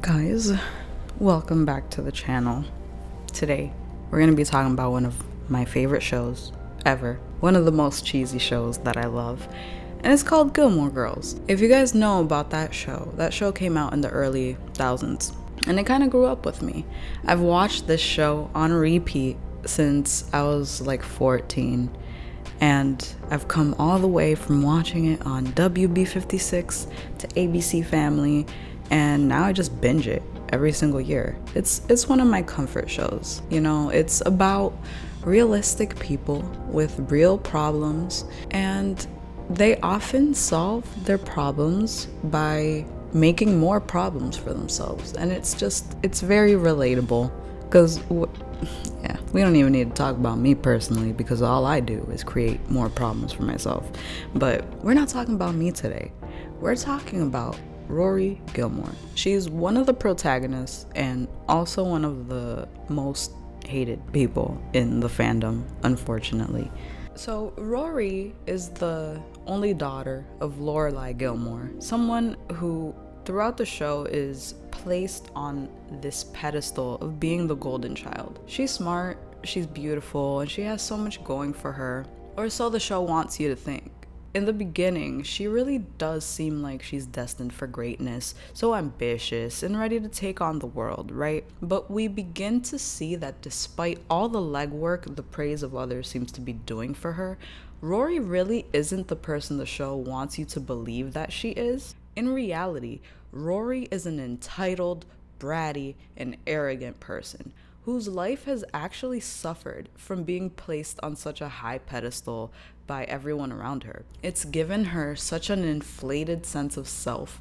Guys, welcome back to the channel. Today we're going to be talking about one of my favorite shows ever, one of the most cheesy shows that I love, and it's called Gilmore Girls. If you guys know about that show came out in the early 2000s, and it kind of grew up with me. I've watched this show on repeat since I was like 14, and I've come all the way from watching it on WB56 to ABC Family, and now I just binge it every single year. It's one of my comfort shows. You know, it's about realistic people with real problems, and they often solve their problems by making more problems for themselves. And it's very relatable, because yeah, we don't even need to talk about me personally, because all I do is create more problems for myself. But we're not talking about me today. We're talking about Rory Gilmore. She's one of the protagonists and also one of the most hated people in the fandom, unfortunately. So Rory is the only daughter of Lorelai Gilmore, someone who throughout the show is placed on this pedestal of being the golden child. She's smart, she's beautiful, and she has so much going for her, or so the show wants you to think. In the beginning, she really does seem like she's destined for greatness, so ambitious and ready to take on the world, right? But we begin to see that despite all the legwork the praise of others seems to be doing for her, Rory really isn't the person the show wants you to believe that she is. In reality, Rory is an entitled, bratty, and arrogant person whose life has actually suffered from being placed on such a high pedestal by everyone around her. It's given her such an inflated sense of self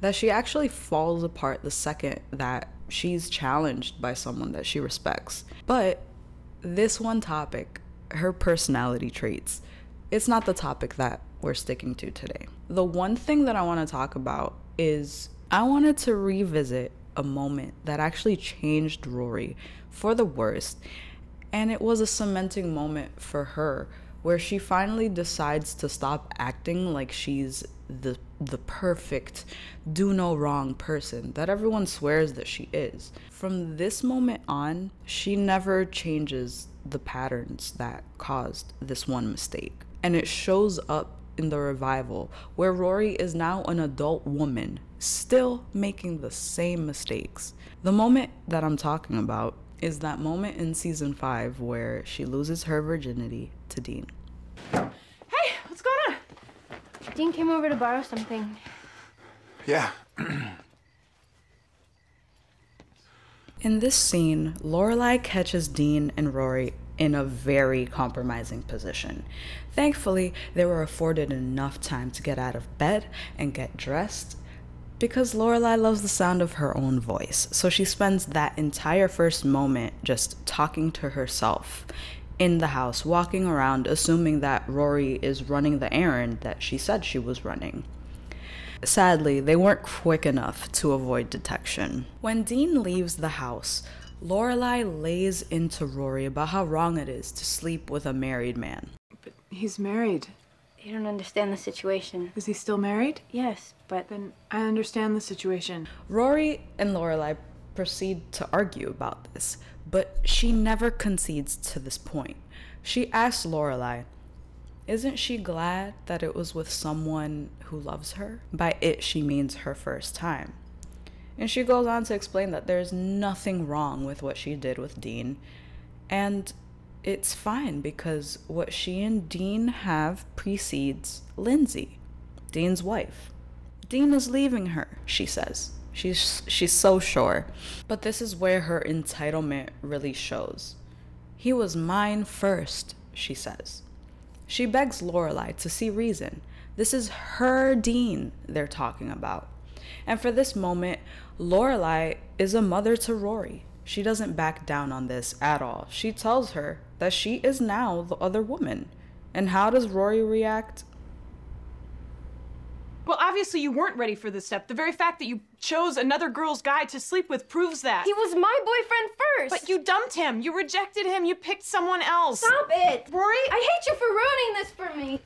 that she actually falls apart the second that she's challenged by someone that she respects. But this one topic, her personality traits, it's not the topic that we're sticking to today. The one thing that I want to talk about is I wanted to revisit a moment that actually changed Rory for the worst, and it was a cementing moment for her where she finally decides to stop acting like she's the perfect do no wrong person that everyone swears that she is. From this moment on, she never changes the patterns that caused this one mistake, and it shows up in the revival, where Rory is now an adult woman still making the same mistakes. The moment that I'm talking about is that moment in season 5 where she loses her virginity to Dean. Hey, what's going on? Dean came over to borrow something. Yeah. In this scene, Lorelai catches Dean and Rory in a very compromising position. Thankfully, they were afforded enough time to get out of bed and get dressed, because Lorelai loves the sound of her own voice, so she spends that entire first moment just talking to herself in the house, walking around, assuming that Rory is running the errand that she said she was running. Sadly, they weren't quick enough to avoid detection. When Dean leaves the house, Lorelai lays into Rory about how wrong it is to sleep with a married man. But he's married. You don't understand the situation. Is he still married? Yes, but... Then I understand the situation. Rory and Lorelai proceed to argue about this, but she never concedes to this point. She asks Lorelai, isn't she glad that it was with someone who loves her? By it, she means her first time. And she goes on to explain that there's nothing wrong with what she did with Dean, and it's fine because what she and Dean have precedes Lindsay, Dean's wife. Dean is leaving her, she says. She's so sure. But this is where her entitlement really shows. He was mine first, she says. She begs Lorelai to see reason. This is her Dean they're talking about. And for this moment, Lorelai is a mother to Rory. She doesn't back down on this at all. She tells her that she is now the other woman. And how does Rory react? Well, obviously you weren't ready for this step. The very fact that you chose another girl's guy to sleep with proves that. He was my boyfriend first. But you dumped him. You rejected him. You picked someone else. Stop it. Rory? I hate you for ruining this for me.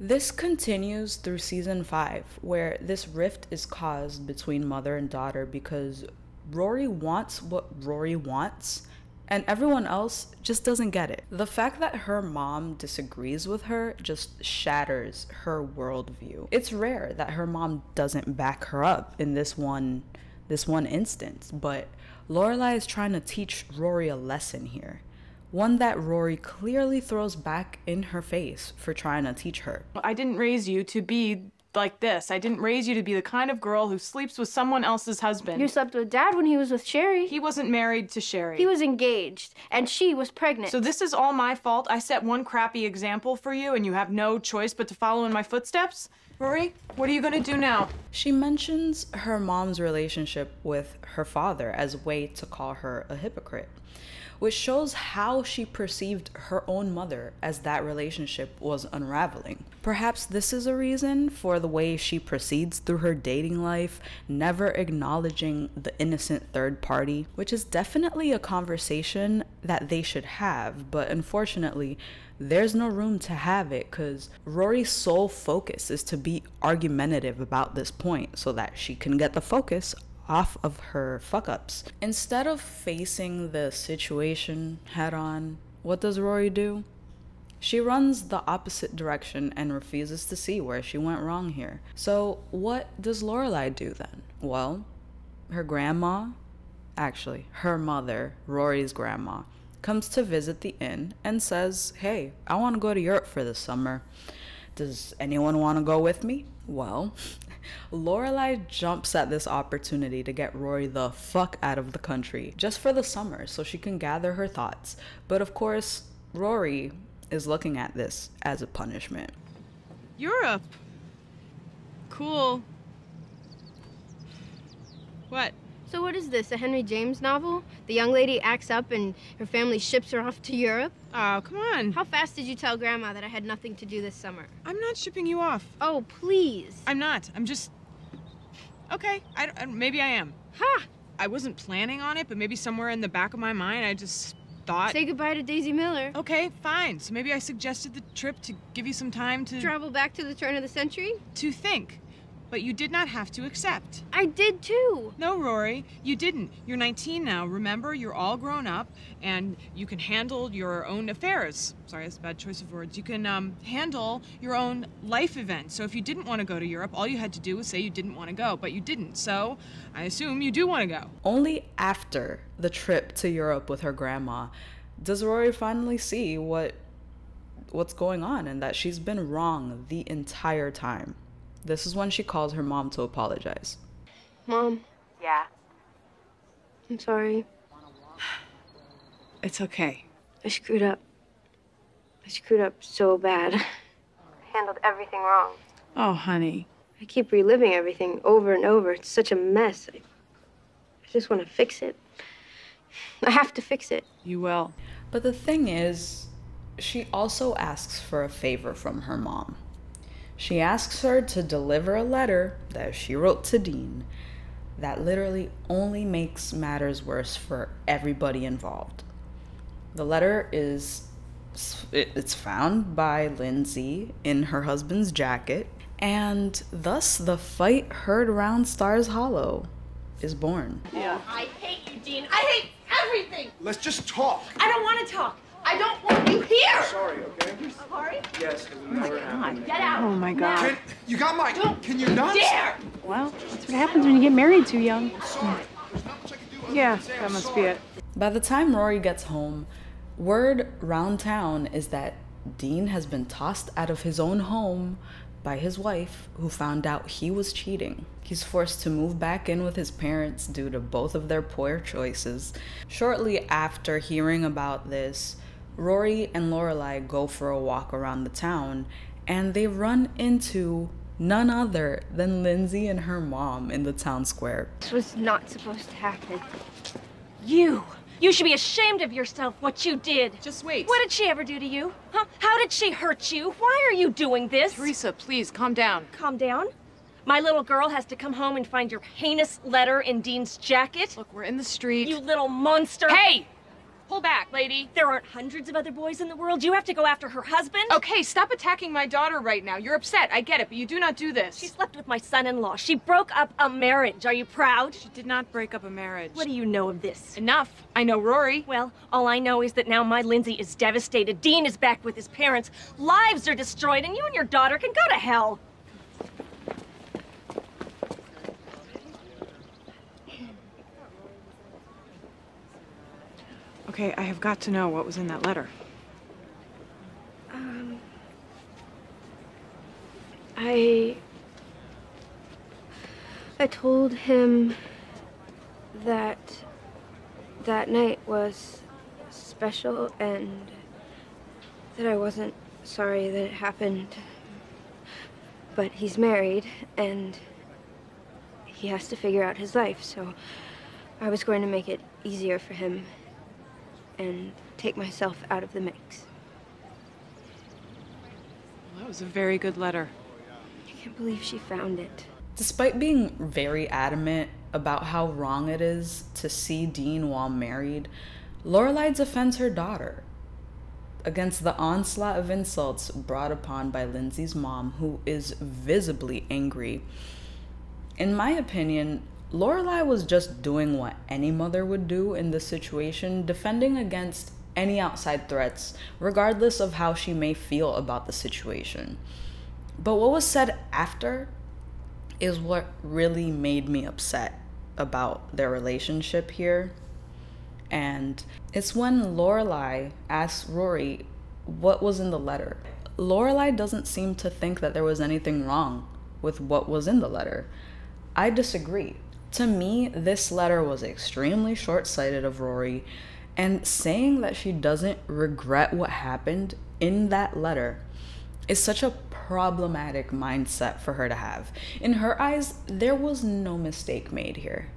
This continues through season 5, where this rift is caused between mother and daughter because Rory wants what Rory wants, and everyone else just doesn't get it. The fact that her mom disagrees with her just shatters her worldview. It's rare that her mom doesn't back her up in this one instance, but Lorelai is trying to teach Rory a lesson here. One that Rory clearly throws back in her face for trying to teach her. I didn't raise you to be like this. I didn't raise you to be the kind of girl who sleeps with someone else's husband. You slept with Dad when he was with Sherry. He wasn't married to Sherry. He was engaged, and she was pregnant. So this is all my fault? I set one crappy example for you, and you have no choice but to follow in my footsteps? Rory, what are you gonna do now? She mentions her mom's relationship with her father as a way to call her a hypocrite, which shows how she perceived her own mother as that relationship was unraveling. Perhaps this is a reason for the way she proceeds through her dating life, never acknowledging the innocent third party, which is definitely a conversation that they should have, but unfortunately, there's no room to have it because Rory's sole focus is to be argumentative about this point so that she can get the focus off of her fuck-ups. Instead of facing the situation head-on, what does Rory do? She runs the opposite direction and refuses to see where she went wrong here. So what does Lorelai do then? Well, her grandma, actually her mother, Rory's grandma, comes to visit the inn and says, hey, I want to go to Europe for the summer. Does anyone want to go with me? Well, Lorelai jumps at this opportunity to get Rory the fuck out of the country just for the summer so she can gather her thoughts. But of course, Rory is looking at this as a punishment. Europe? Cool. What? So what is this, a Henry James novel? The young lady acts up and her family ships her off to Europe? Oh, come on. How fast did you tell Grandma that I had nothing to do this summer? I'm not shipping you off. Oh, please. I'm not. I'm just... Okay, maybe I am. Ha! I wasn't planning on it, but maybe somewhere in the back of my mind I just thought... Say goodbye to Daisy Miller. Okay, fine. So maybe I suggested the trip to give you some time to... Travel back to the turn of the century? To think. But you did not have to accept. I did too. No, Rory, you didn't. You're 19 now. Remember, you're all grown up and you can handle your own affairs. Sorry, that's a bad choice of words. You can handle your own life events. So if you didn't want to go to Europe, all you had to do was say you didn't want to go, but you didn't. So I assume you do want to go. Only after the trip to Europe with her grandma does Rory finally see what's going on and that she's been wrong the entire time. This is when she calls her mom to apologize. Mom. Yeah? I'm sorry. It's okay. I screwed up. I screwed up so bad. I handled everything wrong. Oh, honey. I keep reliving everything over and over. It's such a mess. I just want to fix it. I have to fix it. You will. But the thing is, she also asks for a favor from her mom. She asks her to deliver a letter that she wrote to Dean that literally only makes matters worse for everybody involved. The letter is, it's found by Lindsay in her husband's jacket, and thus the fight heard around Stars Hollow is born. Yeah. I hate you, Dean. I hate everything. Let's just talk. I don't want to talk. I don't want you here! Sorry, okay? You're sorry? Yes, it would never happen. Get out! Oh my God. Can, you got my... Don't can you not? Dare! Well, that's what happens when you get married too young. I'm sorry. There's not much I can do other than say I'm sorry. Yeah, that must be it. By the time Rory gets home, word round town is that Dean has been tossed out of his own home by his wife, who found out he was cheating. He's forced to move back in with his parents due to both of their poor choices. Shortly after hearing about this, Rory and Lorelai go for a walk around the town, and they run into none other than Lindsay and her mom in the town square. This was not supposed to happen. You should be ashamed of yourself, what you did. Just wait. What did she ever do to you? Huh? How did she hurt you? Why are you doing this? Teresa, please, calm down. Calm down? My little girl has to come home and find your heinous letter in Dean's jacket? Look, we're in the street. You little monster. Hey! Pull back, lady. There aren't hundreds of other boys in the world. You have to go after her husband? Okay, stop attacking my daughter right now. You're upset. I get it, but you do not do this. She slept with my son-in-law. She broke up a marriage. Are you proud? She did not break up a marriage. What do you know of this? Enough. I know Rory. Well, all I know is that now my Lindsay is devastated. Dean is back with his parents. Lives are destroyed, and you and your daughter can go to hell. Okay, I have got to know what was in that letter. I told him that that night was special and that I wasn't sorry that it happened. But he's married and he has to figure out his life, so I was going to make it easier for him and take myself out of the mix. Well, that was a very good letter. I can't believe she found it. Despite being very adamant about how wrong it is to see Dean while married, Lorelai defends her daughter against the onslaught of insults brought upon by Lindsay's mom, who is visibly angry. In my opinion, Lorelai was just doing what any mother would do in this situation, defending against any outside threats, regardless of how she may feel about the situation. But what was said after is what really made me upset about their relationship here. And it's when Lorelai asks Rory what was in the letter. Lorelai doesn't seem to think that there was anything wrong with what was in the letter. I disagree. To me, this letter was extremely short-sighted of Rory, and saying that she doesn't regret what happened in that letter is such a problematic mindset for her to have. In her eyes, there was no mistake made here.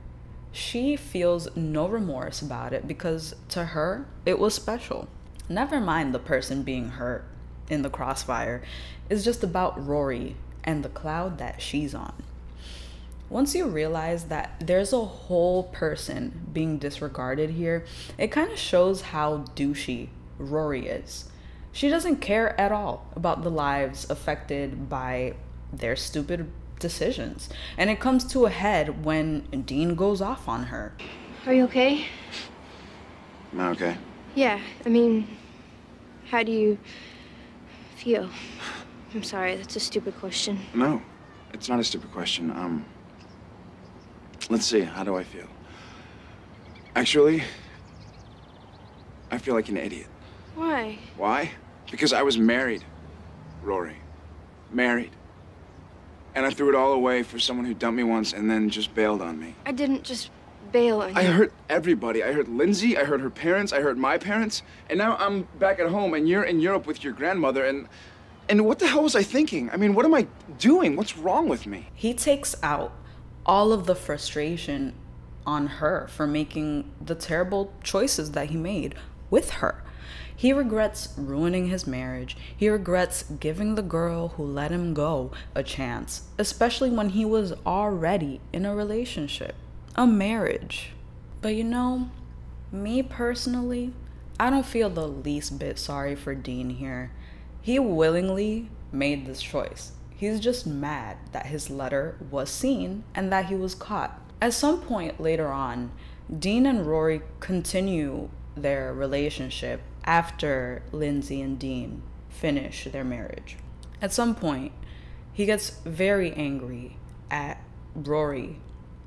She feels no remorse about it because to her, it was special. Never mind the person being hurt in the crossfire. It's just about Rory and the cloud that she's on. Once you realize that there's a whole person being disregarded here, it kind of shows how douchey Rory is. She doesn't care at all about the lives affected by their stupid decisions. And it comes to a head when Dean goes off on her. Are you okay? I'm okay. Yeah, I mean, how do you feel? I'm sorry, that's a stupid question. No, it's not a stupid question. Let's see, how do I feel? Actually, I feel like an idiot. Why? Why? Because I was married, Rory. Married. And I threw it all away for someone who dumped me once and then just bailed on me. I didn't just bail on you. I hurt everybody. I hurt Lindsay, I hurt her parents, I hurt my parents. And now I'm back at home and you're in Europe with your grandmother and what the hell was I thinking? I mean, what am I doing? What's wrong with me? He takes out all of the frustration on her for making the terrible choices that he made with her. He regrets ruining his marriage. He regrets giving the girl who let him go a chance, especially when he was already in a relationship, a marriage. But you know, me personally, I don't feel the least bit sorry for Dean here. He willingly made this choice. He's just mad that his letter was seen and that he was caught. At some point later on, Dean and Rory continue their relationship after Lindsay and Dean finish their marriage. At some point, he gets very angry at Rory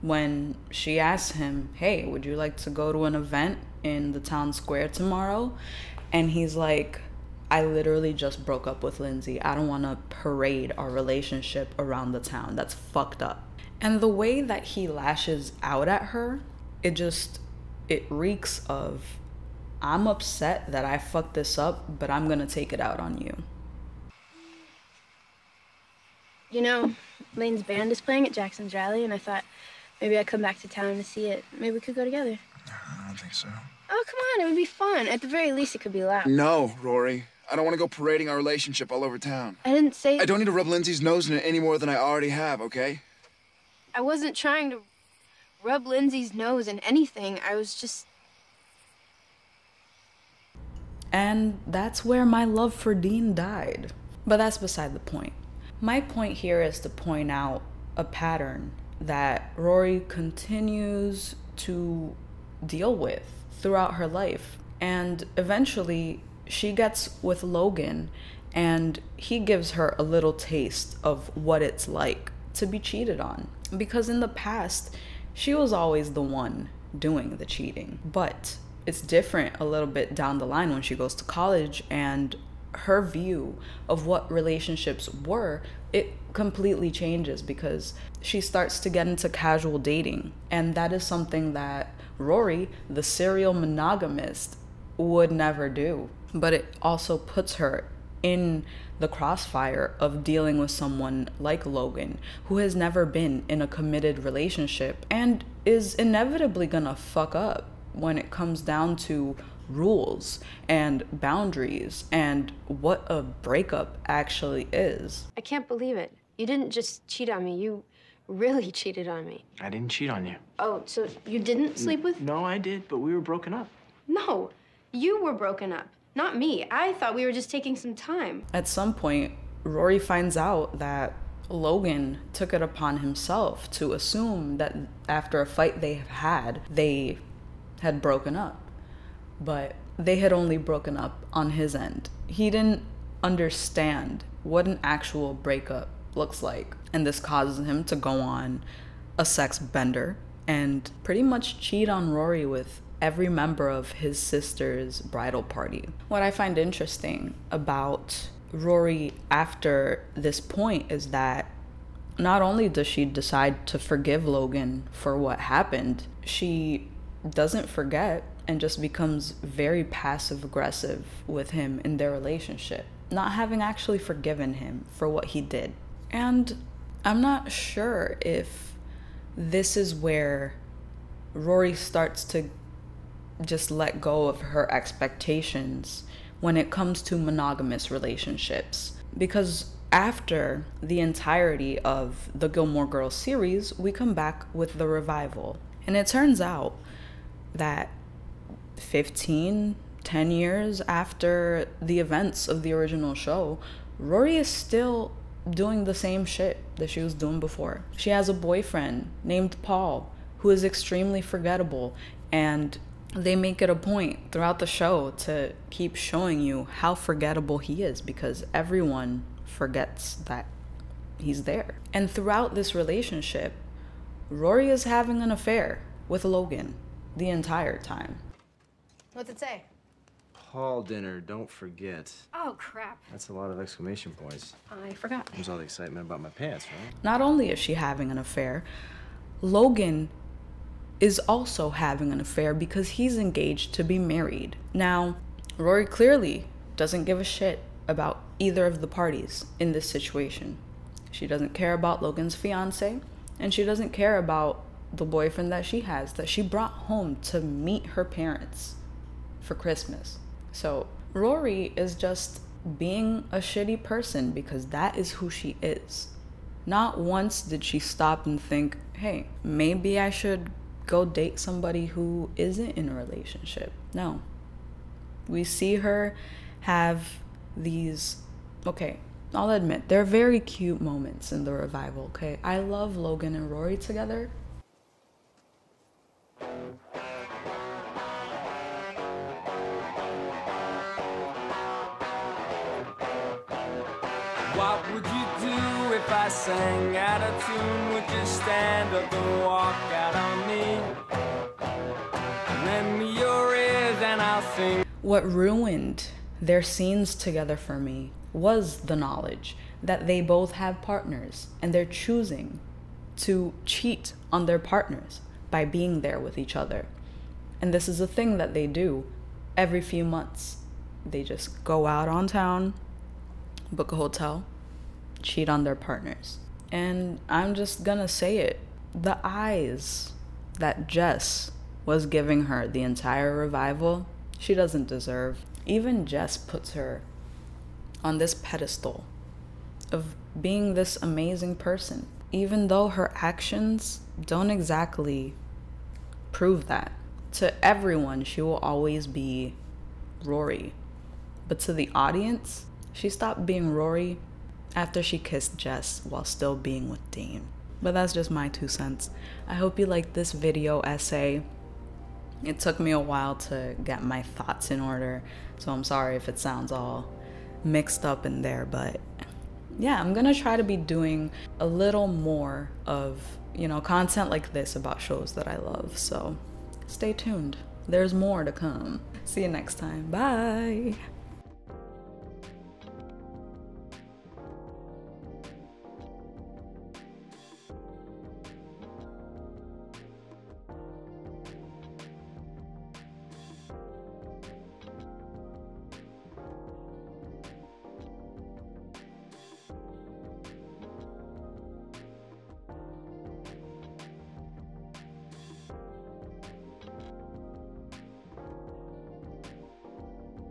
when she asks him, hey, would you like to go to an event in the town square tomorrow? And he's like, I literally just broke up with Lindsay. I don't want to parade our relationship around the town. That's fucked up. And the way that he lashes out at her, it reeks of, I'm upset that I fucked this up, but I'm gonna take it out on you. You know, Lane's band is playing at Jackson's rally, and I thought maybe I'd come back to town to see it. Maybe we could go together. I don't think so. Oh, come on, it would be fun. At the very least, it could be loud. No, Rory. I don't want to go parading our relationship all over town. I didn't say... I don't need to rub Lindsay's nose in it any more than I already have, okay? I wasn't trying to rub Lindsay's nose in anything. I was just... And that's where my love for Dean died. But that's beside the point. My point here is to point out a pattern that Rory continues to deal with throughout her life. And eventually she gets with Logan and he gives her a little taste of what it's like to be cheated on. Because in the past, she was always the one doing the cheating. But it's different a little bit down the line when she goes to college and her view of what relationships were, it completely changes because she starts to get into casual dating. And that is something that Rory, the serial monogamist, would never do. But it also puts her in the crossfire of dealing with someone like Logan, who has never been in a committed relationship and is inevitably gonna fuck up when it comes down to rules and boundaries and what a breakup actually is. I can't believe it. You didn't just cheat on me, you really cheated on me. I didn't cheat on you. Oh, so you didn't sleep with? No, I did, but we were broken up. No, you were broken up, not me. I thought we were just taking some time. At some point, Rory finds out that Logan took it upon himself to assume that after a fight they have had, they had broken up. But they had only broken up on his end. He didn't understand what an actual breakup looks like. And this causes him to go on a sex bender and pretty much cheat on Rory with every member of his sister's bridal party. What I find interesting about Rory after this point is that not only does she decide to forgive Logan for what happened, she doesn't forget and just becomes very passive aggressive with him in their relationship, not having actually forgiven him for what he did. And I'm not sure if this is where Rory starts to just let go of her expectations when it comes to monogamous relationships. Because after the entirety of the Gilmore Girls series, we come back with the revival. And it turns out that 10 years after the events of the original show, Rory is still doing the same shit that she was doing before. She has a boyfriend named Paul, who is extremely forgettable, and they make it a point throughout the show to keep showing you how forgettable he is because everyone forgets that he's there. And throughout this relationship, Rory is having an affair with Logan the entire time. What's it say? Paul dinner, don't forget. Oh, crap. That's a lot of exclamation points. I forgot. There's all the excitement about my pants, right? Not only is she having an affair, Logan is also having an affair because he's engaged to be married. Now, Rory clearly doesn't give a shit about either of the parties in this situation. She doesn't care about Logan's fiance, and she doesn't care about the boyfriend that she has, that she brought home to meet her parents for Christmas. So Rory is just being a shitty person because that is who she is. Not once did she stop and think, hey, maybe I should go date somebody who isn't in a relationship. No. We see her have these, okay, I'll admit, they're very cute moments in the revival, okay? I love Logan and Rory together. What would you do if I sang out of tune? Would you stand up and walk out on me? Lend me your ears and I'll sing. What ruined their scenes together for me was the knowledge that they both have partners and they're choosing to cheat on their partners by being there with each other. And this is a thing that they do every few months. They just go out on town, book a hotel, cheat on their partners. And I'm just gonna say it, the eyes that Jess was giving her the entire revival, she doesn't deserve. Even Jess puts her on this pedestal of being this amazing person, even though her actions don't exactly prove that. To everyone, she will always be Rory. But to the audience, she stopped being Rory after she kissed Jess while still being with Dean. But that's just my 2 cents. I hope you liked this video essay. It took me a while to get my thoughts in order, so I'm sorry if it sounds all mixed up in there, but yeah, I'm gonna try to be doing a little more of, you know, content like this about shows that I love, so stay tuned. There's more to come. See you next time. Bye!